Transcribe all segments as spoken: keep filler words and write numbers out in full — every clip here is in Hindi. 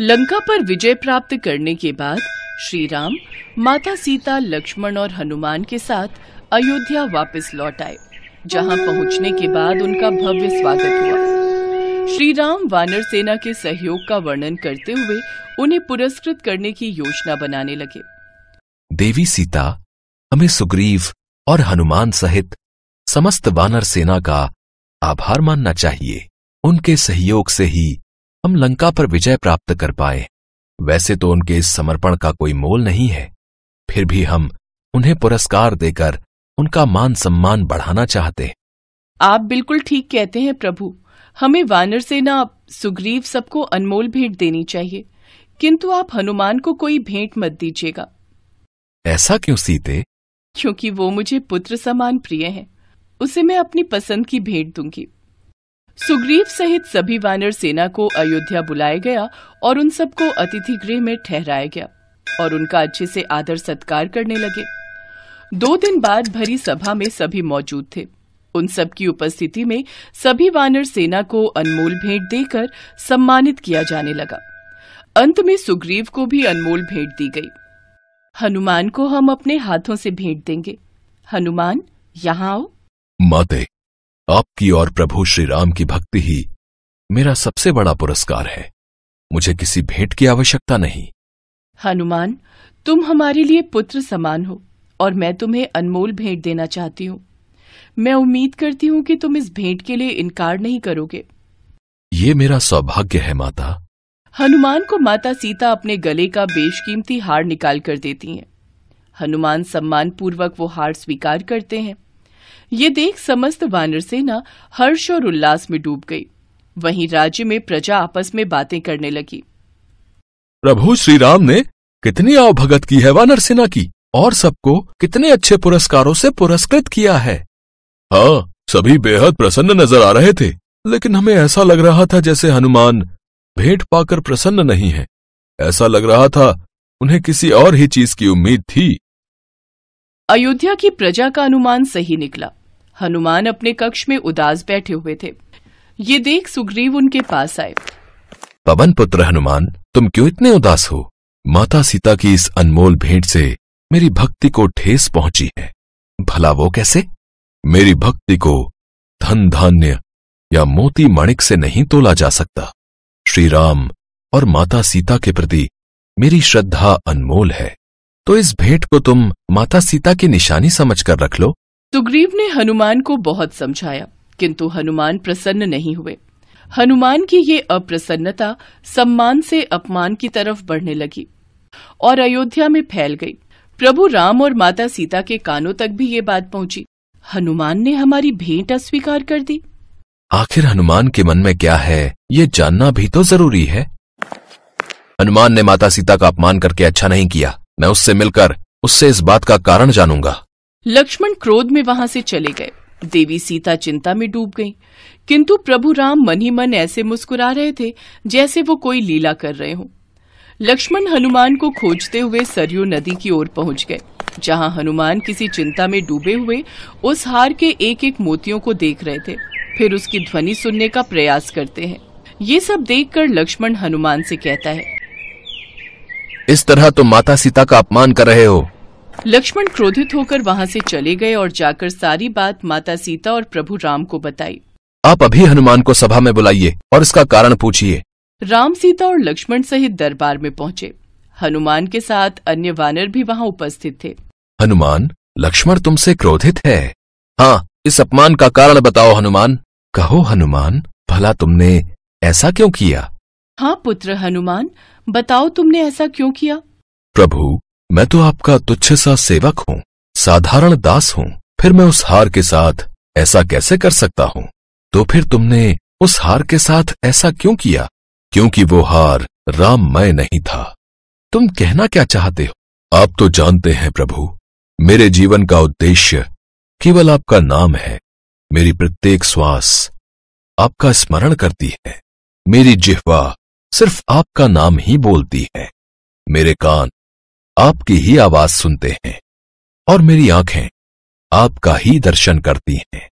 लंका पर विजय प्राप्त करने के बाद श्रीराम माता सीता, लक्ष्मण और हनुमान के साथ अयोध्या वापस लौट आए, जहां पहुंचने के बाद उनका भव्य स्वागत हुआ। श्रीराम वानर सेना के सहयोग का वर्णन करते हुए उन्हें पुरस्कृत करने की योजना बनाने लगे। देवी सीता, हमें सुग्रीव और हनुमान सहित समस्त वानर सेना का आभार मानना चाहिए। उनके सहयोग से ही हम लंका पर विजय प्राप्त कर पाए। वैसे तो उनके इस समर्पण का कोई मोल नहीं है, फिर भी हम उन्हें पुरस्कार देकर उनका मान सम्मान बढ़ाना चाहते। आप बिल्कुल ठीक कहते हैं प्रभु, हमें वानर सेना, सुग्रीव सबको अनमोल भेंट देनी चाहिए, किंतु आप हनुमान को कोई भेंट मत दीजिएगा। ऐसा क्यों सीते? क्योंकि वो मुझे पुत्र समान प्रिय हैं, उसे मैं अपनी पसंद की भेंट दूंगी। सुग्रीव सहित सभी वानर सेना को अयोध्या बुलाया गया और उन सबको अतिथि गृह में ठहराया गया और उनका अच्छे से आदर सत्कार करने लगे। दो दिन बाद भरी सभा में सभी मौजूद थे। उन सब की उपस्थिति में सभी वानर सेना को अनमोल भेंट देकर सम्मानित किया जाने लगा। अंत में सुग्रीव को भी अनमोल भेंट दी गई। हनुमान को हम अपने हाथों से भेंट देंगे। हनुमान, यहाँ आओ। माते, आपकी और प्रभु श्री राम की भक्ति ही मेरा सबसे बड़ा पुरस्कार है। मुझे किसी भेंट की आवश्यकता नहीं। हनुमान, तुम हमारे लिए पुत्र समान हो और मैं तुम्हें अनमोल भेंट देना चाहती हूँ। मैं उम्मीद करती हूँ कि तुम इस भेंट के लिए इनकार नहीं करोगे। ये मेरा सौभाग्य है माता। हनुमान को माता सीता अपने गले का बेशकीमती हार निकाल कर देती हैं। हनुमान सम्मान पूर्वक वो हार स्वीकार करते हैं। ये देख समस्त वानर सेना हर्ष और उल्लास में डूब गई। वहीं राज्य में प्रजा आपस में बातें करने लगी। प्रभु श्री राम ने कितनी आवभगत की है वानर सेना की और सबको कितने अच्छे पुरस्कारों से पुरस्कृत किया है। हाँ, सभी बेहद प्रसन्न नजर आ रहे थे, लेकिन हमें ऐसा लग रहा था जैसे हनुमान भेंट पाकर प्रसन्न नहीं है। ऐसा लग रहा था उन्हें किसी और ही चीज की उम्मीद थी। अयोध्या की प्रजा का अनुमान सही निकला। हनुमान अपने कक्ष में उदास बैठे हुए थे। ये देख सुग्रीव उनके पास आए। पवन पुत्र हनुमान, तुम क्यों इतने उदास हो? माता सीता की इस अनमोल भेंट से मेरी भक्ति को ठेस पहुंची है। भला वो कैसे? मेरी भक्ति को धन धान्य या मोती मणिक से नहीं तोला जा सकता। श्री राम और माता सीता के प्रति मेरी श्रद्धा अनमोल है, तो इस भेंट को तुम माता सीता की निशानी समझकर रख लो। सुग्रीव ने हनुमान को बहुत समझाया, किंतु हनुमान प्रसन्न नहीं हुए। हनुमान की ये अप्रसन्नता सम्मान से अपमान की तरफ बढ़ने लगी और अयोध्या में फैल गई। प्रभु राम और माता सीता के कानों तक भी ये बात पहुंची। हनुमान ने हमारी भेंट अस्वीकार कर दी। आखिर हनुमान के मन में क्या है, ये जानना भी तो जरूरी है। हनुमान ने माता सीता का अपमान करके अच्छा नहीं किया। मैं उससे मिलकर उससे इस बात का कारण जानूंगा। लक्ष्मण क्रोध में वहां से चले गए। देवी सीता चिंता में डूब गईं, किंतु प्रभु राम मन ही मन ऐसे मुस्कुरा रहे थे जैसे वो कोई लीला कर रहे हों। लक्ष्मण हनुमान को खोजते हुए सरयू नदी की ओर पहुंच गए, जहां हनुमान किसी चिंता में डूबे हुए उस हार के एक एक मोतियों को देख रहे थे, फिर उसकी ध्वनि सुनने का प्रयास करते हैं। ये सब देखकर लक्ष्मण हनुमान से कहता है, इस तरह तुम माता सीता का अपमान कर रहे हो। लक्ष्मण क्रोधित होकर वहाँ से चले गए और जाकर सारी बात माता सीता और प्रभु राम को बताई। आप अभी हनुमान को सभा में बुलाइए और इसका कारण पूछिए। राम, सीता और लक्ष्मण सहित दरबार में पहुँचे। हनुमान के साथ अन्य वानर भी वहाँ उपस्थित थे। हनुमान, लक्ष्मण तुमसे क्रोधित है। हाँ, इस अपमान का कारण बताओ हनुमान। कहो हनुमान, भला तुमने ऐसा क्यों किया? हाँ पुत्र हनुमान, बताओ तुमने ऐसा क्यों किया? प्रभु, मैं तो आपका तुच्छ सा सेवक हूँ, साधारण दास हूँ, फिर मैं उस हार के साथ ऐसा कैसे कर सकता हूँ? तो फिर तुमने उस हार के साथ ऐसा क्यों किया? क्योंकि वो हार राममय नहीं था। तुम कहना क्या चाहते हो? आप तो जानते हैं प्रभु, मेरे जीवन का उद्देश्य केवल आपका नाम है। मेरी प्रत्येक श्वास आपका स्मरण करती है, मेरी जिह्वा सिर्फ आपका नाम ही बोलती है, मेरे कान आपकी ही आवाज सुनते हैं और मेरी आंखें आपका ही दर्शन करती हैं।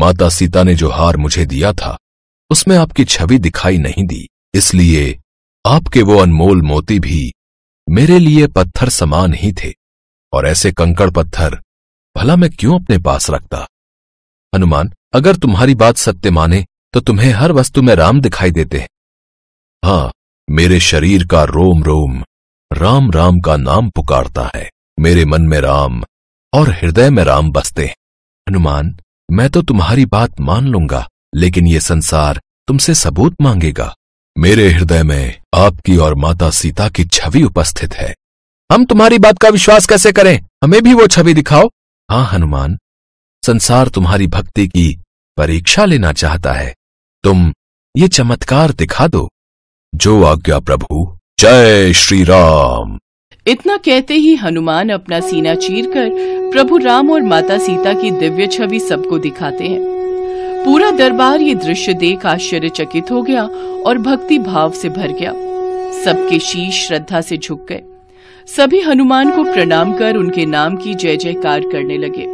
माता सीता ने जो हार मुझे दिया था उसमें आपकी छवि दिखाई नहीं दी, इसलिए आपके वो अनमोल मोती भी मेरे लिए पत्थर समान ही थे, और ऐसे कंकड़ पत्थर भला मैं क्यों अपने पास रखता। हनुमान, अगर तुम्हारी बात सत्य माने तो तुम्हें हर वस्तु में राम दिखाई देते हैं। हाँ, मेरे शरीर का रोम रोम राम राम का नाम पुकारता है। मेरे मन में राम और हृदय में राम बसते हैं। हनुमान, मैं तो तुम्हारी बात मान लूंगा, लेकिन ये संसार तुमसे सबूत मांगेगा। मेरे हृदय में आपकी और माता सीता की छवि उपस्थित है। हम तुम्हारी बात का विश्वास कैसे करें? हमें भी वो छवि दिखाओ। हाँ हनुमान, संसार तुम्हारी भक्ति की परीक्षा लेना चाहता है। तुम ये चमत्कार दिखा दो। जो आज्ञा प्रभु। जय श्री राम। इतना कहते ही हनुमान अपना सीना चीरकर प्रभु राम और माता सीता की दिव्य छवि सबको दिखाते हैं। पूरा दरबार ये दृश्य देख आश्चर्यचकित हो गया और भक्ति भाव से भर गया। सबके शीश श्रद्धा से झुक गए। सभी हनुमान को प्रणाम कर उनके नाम की जय जयकार करने लगे।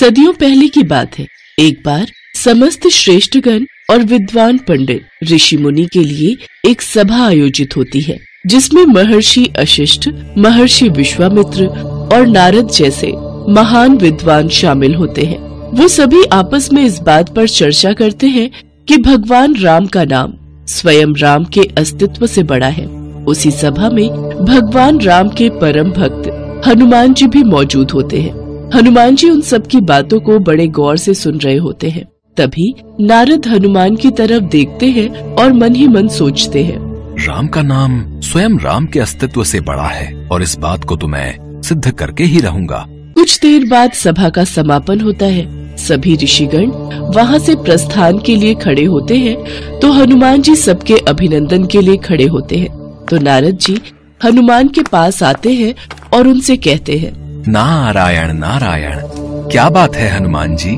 सदियों पहले की बात है। एक बार समस्त श्रेष्ठगण और विद्वान पंडित ऋषि मुनि के लिए एक सभा आयोजित होती है, जिसमें महर्षि अशिष्ठ, महर्षि विश्वामित्र और नारद जैसे महान विद्वान शामिल होते हैं। वो सभी आपस में इस बात पर चर्चा करते हैं कि भगवान राम का नाम स्वयं राम के अस्तित्व से बड़ा है। उसी सभा में भगवान राम के परम भक्त हनुमान जी भी मौजूद होते हैं। हनुमान जी उन सब की बातों को बड़े गौर से सुन रहे होते हैं। तभी नारद हनुमान की तरफ देखते हैं और मन ही मन सोचते हैं, राम का नाम स्वयं राम के अस्तित्व से बड़ा है और इस बात को तो मैं सिद्ध करके ही रहूंगा। कुछ देर बाद सभा का समापन होता है। सभी ऋषिगण वहाँ से प्रस्थान के लिए खड़े होते हैं तो हनुमान जी सबके अभिनंदन के लिए खड़े होते हैं। तो नारद जी हनुमान के पास आते हैं और उनसे कहते हैं, नारायण नारायण, क्या बात है हनुमान जी,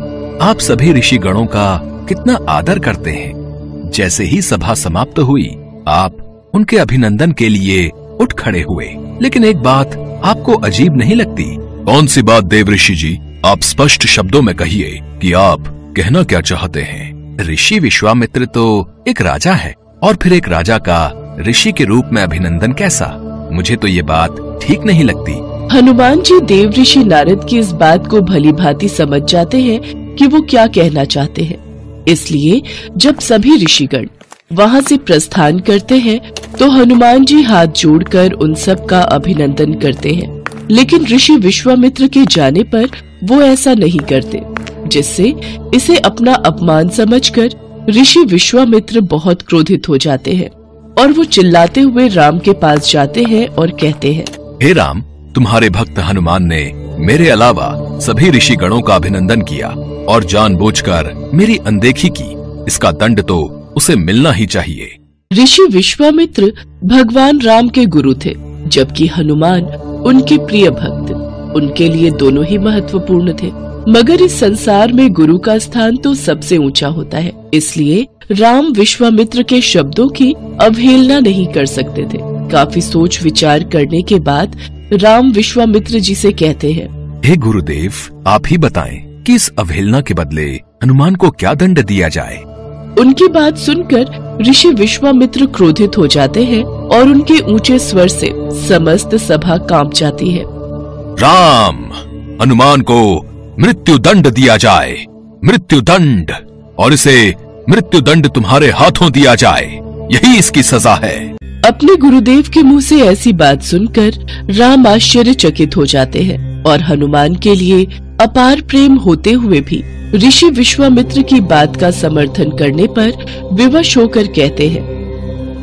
आप सभी ऋषि गणों का कितना आदर करते हैं। जैसे ही सभा समाप्त हुई आप उनके अभिनंदन के लिए उठ खड़े हुए, लेकिन एक बात आपको अजीब नहीं लगती? कौन सी बात देव ऋषि जी, आप स्पष्ट शब्दों में कहिए कि आप कहना क्या चाहते हैं। ऋषि विश्वामित्र तो एक राजा है और फिर एक राजा का ऋषि के रूप में अभिनंदन कैसा? मुझे तो ये बात ठीक नहीं लगती। हनुमान जी देव ऋषि नारद की इस बात को भली भांति समझ जाते हैं कि वो क्या कहना चाहते हैं। इसलिए जब सभी ऋषिगण वहाँ से प्रस्थान करते हैं तो हनुमान जी हाथ जोड़कर उन सब का अभिनंदन करते हैं, लेकिन ऋषि विश्वामित्र के जाने पर वो ऐसा नहीं करते, जिससे इसे अपना अपमान समझकर ऋषि विश्वामित्र बहुत क्रोधित हो जाते हैं और वो चिल्लाते हुए राम के पास जाते हैं और कहते हैं, हे राम, तुम्हारे भक्त हनुमान ने मेरे अलावा सभी ऋषि गणों का अभिनंदन किया और जानबूझकर मेरी अनदेखी की। इसका दंड तो उसे मिलना ही चाहिए। ऋषि विश्वामित्र भगवान राम के गुरु थे, जबकि हनुमान उनके प्रिय भक्त। उनके लिए दोनों ही महत्वपूर्ण थे, मगर इस संसार में गुरु का स्थान तो सबसे ऊंचा होता है। इसलिए राम विश्वामित्र के शब्दों की अवहेलना नहीं कर सकते थे। काफी सोच विचार करने के बाद राम विश्वामित्र जी से कहते हैं, हे गुरुदेव, आप ही बताएं कि इस अवहेलना के बदले हनुमान को क्या दंड दिया जाए। उनकी बात सुनकर ऋषि विश्वामित्र क्रोधित हो जाते हैं और उनके ऊंचे स्वर से समस्त सभा कांप जाती है। राम, हनुमान को मृत्यु दंड दिया जाए, मृत्यु दंड, और इसे मृत्यु दंड तुम्हारे हाथों दिया जाए, यही इसकी सजा है। अपने गुरुदेव के मुंह से ऐसी बात सुनकर राम आश्चर्यचकित हो जाते हैं और हनुमान के लिए अपार प्रेम होते हुए भी ऋषि विश्वामित्र की बात का समर्थन करने पर विवश होकर कहते हैं,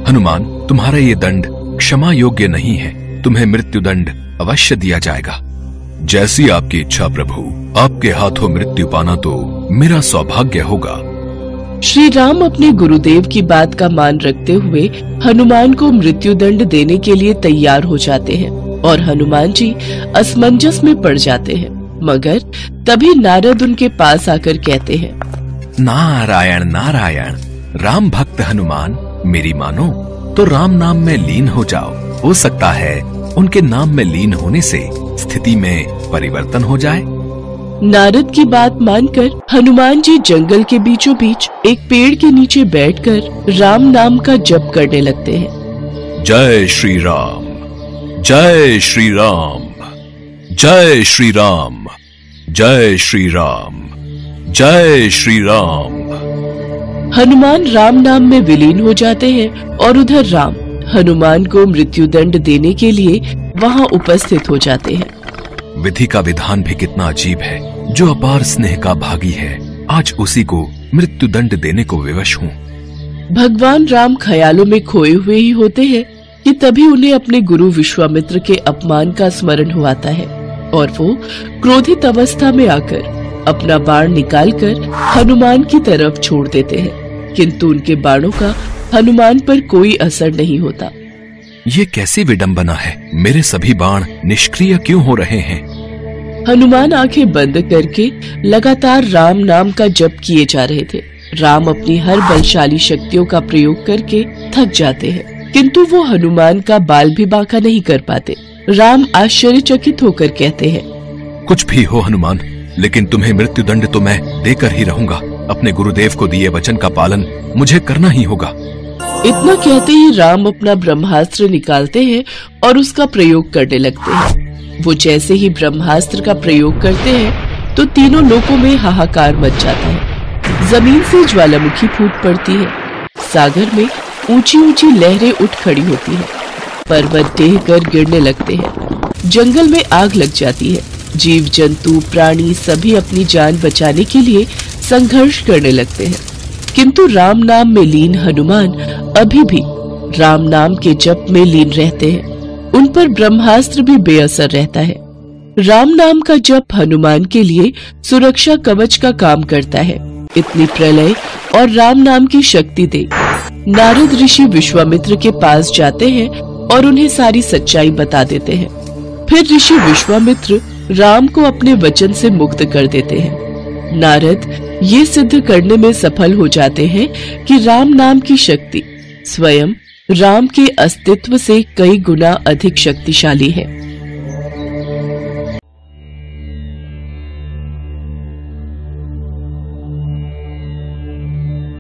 हनुमान, तुम्हारा ये दंड क्षमा योग्य नहीं है। तुम्हें मृत्यु दंड अवश्य दिया जाएगा। जैसी आपकी इच्छा प्रभु, आपके हाथों मृत्यु पाना तो मेरा सौभाग्य होगा। श्री राम अपने गुरुदेव की बात का मान रखते हुए हनुमान को मृत्युदंड देने के लिए तैयार हो जाते हैं और हनुमान जी असमंजस में पड़ जाते हैं। मगर तभी नारद उनके पास आकर कहते हैं, नारायण नारायण, राम भक्त हनुमान, मेरी मानो तो राम नाम में लीन हो जाओ। हो सकता है उनके नाम में लीन होने से स्थिति में परिवर्तन हो जाए। नारद की बात मानकर हनुमान जी जंगल के बीचों बीच एक पेड़ के नीचे बैठकर राम नाम का जप करने लगते हैं। जय श्री राम, जय श्री राम, जय श्री राम, जय श्री राम, जय श्री राम। हनुमान राम नाम में विलीन हो जाते हैं और उधर राम हनुमान को मृत्युदंड देने के लिए वहाँ उपस्थित हो जाते हैं। विधि का विधान भी कितना अजीब है। जो अपार स्नेह का भागी है, आज उसी को मृत्युदंड देने को विवश हूँ। भगवान राम ख्यालों में खोए हुए ही होते हैं कि तभी उन्हें अपने गुरु विश्वामित्र के अपमान का स्मरण हो आता है और वो क्रोधित अवस्था में आकर अपना बाण निकालकर हनुमान की तरफ छोड़ देते हैं, किंतु उनके बाणों का हनुमान पर कोई असर नहीं होता। ये कैसी विडंबना है, मेरे सभी बाण निष्क्रिय क्यों हो रहे हैं? हनुमान आंखें बंद करके लगातार राम नाम का जप किए जा रहे थे। राम अपनी हर बलशाली शक्तियों का प्रयोग करके थक जाते हैं, किंतु वो हनुमान का बाल भी बांका नहीं कर पाते। राम आश्चर्यचकित होकर कहते हैं, कुछ भी हो हनुमान, लेकिन तुम्हें मृत्युदंड तो मैं देकर ही रहूंगा। अपने गुरुदेव को दिए वचन का पालन मुझे करना ही होगा। इतना कहते ही राम अपना ब्रह्मास्त्र निकालते हैं और उसका प्रयोग करने लगते हैं। वो जैसे ही ब्रह्मास्त्र का प्रयोग करते हैं तो तीनों लोकों में हाहाकार मच जाता है। जमीन से ज्वालामुखी फूट पड़ती है, सागर में ऊंची ऊंची लहरें उठ खड़ी होती है, पर्वत ढह कर गिरने लगते हैं, जंगल में आग लग जाती है। जीव जंतु प्राणी सभी अपनी जान बचाने के लिए संघर्ष करने लगते हैं, किंतु राम नाम में लीन हनुमान अभी भी राम नाम के जप में लीन रहते हैं। उन पर ब्रह्मास्त्र भी बेअसर रहता है। राम नाम का जप हनुमान के लिए सुरक्षा कवच का काम करता है। इतनी प्रलय और राम नाम की शक्ति दे नारद ऋषि विश्वामित्र के पास जाते हैं और उन्हें सारी सच्चाई बता देते हैं। फिर ऋषि विश्वामित्र राम को अपने वचन से मुक्त कर देते हैं। नारद ये सिद्ध करने में सफल हो जाते हैं कि राम नाम की शक्ति स्वयं राम के अस्तित्व से कई गुना अधिक शक्तिशाली है।